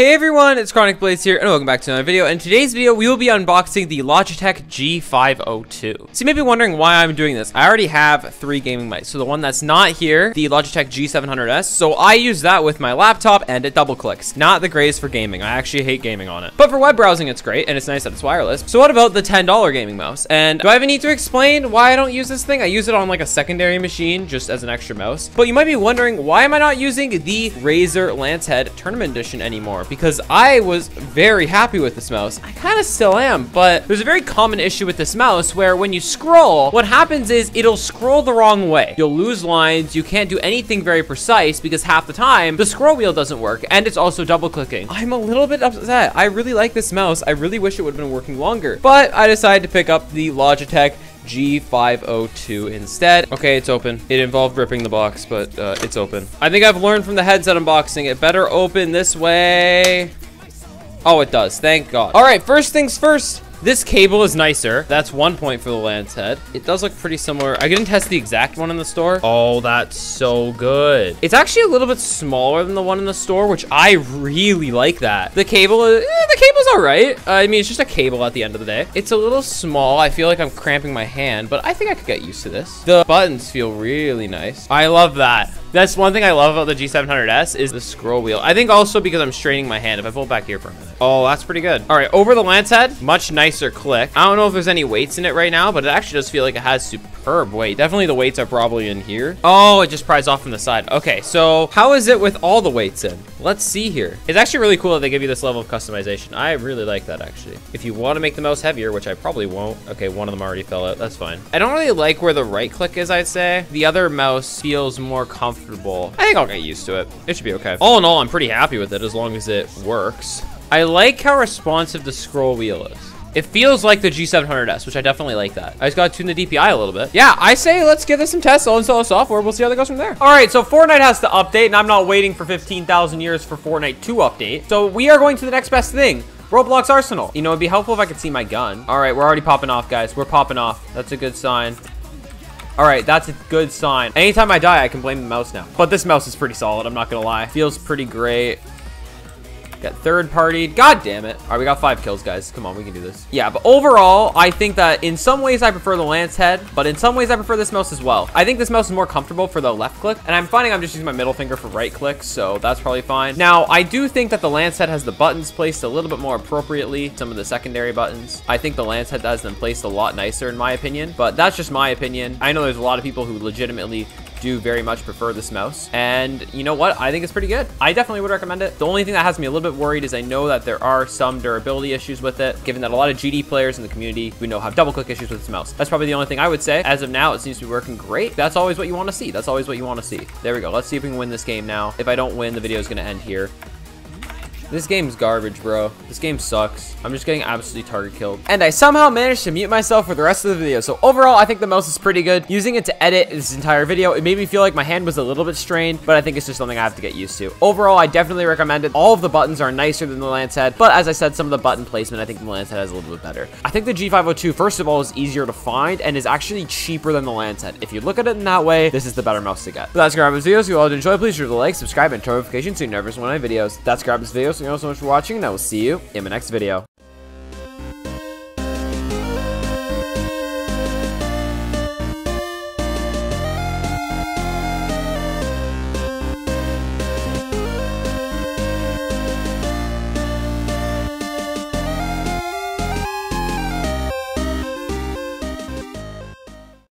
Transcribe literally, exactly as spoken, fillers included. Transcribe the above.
Hey everyone, it's ChronicBlaze here, and welcome back to another video. In today's video, we will be unboxing the Logitech G five oh two. So you may be wondering why I'm doing this. I already have three gaming mice. So the one that's not here, the Logitech G seven hundred S, so I use that with my laptop, and it double clicks. Not the greatest for gaming. I actually hate gaming on it. But for web browsing, it's great, and it's nice that it's wireless. So what about the ten dollar gaming mouse? And do I even need to explain why I don't use this thing? I use it on like a secondary machine, just as an extra mouse. But you might be wondering, why am I not using the Razer Lancehead Tournament Edition anymore? Because I was very happy with this mouse. I kind of still am, but there's a very common issue with this mouse where when you scroll, what happens is it'll scroll the wrong way. You'll lose lines. You can't do anything very precise because half the time the scroll wheel doesn't work, and it's also double clicking. I'm a little bit upset. I really like this mouse. I really wish it would have been working longer, but I decided to pick up the Logitech G five oh two instead. Okay, it's open. It involved ripping the box, but uh, it's open. I think I've learned from the headset unboxing. It better open this way. Oh, it does. Thank God. All right, first things first. This cable is nicer. That's one point for the Lancehead. It does look pretty similar. I didn't test the exact one in the store. Oh, that's so good. It's actually a little bit smaller than the one in the store, which I really like that. The cable is, eh, the cable's all right. I mean, it's just a cable at the end of the day. It's a little small. I feel like I'm cramping my hand, but I think I could get used to this. The buttons feel really nice. I love that. That's one thing I love about the G seven hundred S is the scroll wheel. I think also because I'm straining my hand. If I pull back here for a minute. Oh, that's pretty good. All right, over the Lancehead, much nicer click. I don't know if there's any weights in it right now, but it actually does feel like it has superb weight. Definitely the weights are probably in here. Oh, it just pries off from the side. Okay, so how is it with all the weights in? Let's see here. It's actually really cool that they give you this level of customization. I really like that actually. If you want to make the mouse heavier, which I probably won't. Okay, one of them already fell out. That's fine. I don't really like where the right click is, I'd say. The other mouse feels more comfortable. I think I'll get used to it. It should be okay. All in all, I'm pretty happy with it as long as it works. I like how responsive the scroll wheel is. It feels like the G seven hundred S, which I definitely like that. I just got to tune the D P I a little bit. Yeah, I say let's give this some tests. I'll install the software. We'll see how that goes from there. All right, so Fortnite has to update, and I'm not waiting for fifteen thousand years for Fortnite to update. So we are going to the next best thing. Roblox Arsenal. You know, it'd be helpful if I could see my gun. All right, we're already popping off, guys. We're popping off. That's a good sign. All right, that's a good sign. Anytime I die, I can blame the mouse now. But this mouse is pretty solid, I'm not gonna lie. Feels pretty great. Got third partied. God damn it. All right, we got five kills, guys. Come on, we can do this. Yeah, but overall, I think that in some ways I prefer the Lancehead, but in some ways I prefer this mouse as well. I think this mouse is more comfortable for the left click, and I'm finding I'm just using my middle finger for right click, so that's probably fine. Now, I do think that the Lancehead has the buttons placed a little bit more appropriately, some of the secondary buttons. I think the Lancehead has them placed a lot nicer in my opinion, but that's just my opinion. I know there's a lot of people who legitimately do very much prefer this mouse, and you know what, I think it's pretty good. I definitely would recommend it. The only thing that has me a little bit worried is I know that there are some durability issues with it, given that a lot of G D players in the community we know have double click issues with this mouse. That's probably the only thing I would say. As of now, it seems to be working great. That's always what you want to see. That's always what you want to see. There we go. Let's see if we can win this game now. If I don't win, the video is going to end here. This game's garbage, bro. This game sucks. I'm just getting absolutely target killed. And I somehow managed to mute myself for the rest of the video. So overall, I think the mouse is pretty good. Using it to edit this entire video, it made me feel like my hand was a little bit strained, but I think it's just something I have to get used to. Overall, I definitely recommend it. All of the buttons are nicer than the Lancehead, but as I said, some of the button placement, I think the Lancehead has a little bit better. I think the G five oh two, first of all, is easier to find and is actually cheaper than the Lancehead. If you look at it in that way, this is the better mouse to get. But that's Grab's video. So if you all did enjoy, please leave a like, subscribe, and turn notifications so you never miss one of my videos. That's Grab's video. Thank you all so much for watching, and I will see you in my next video.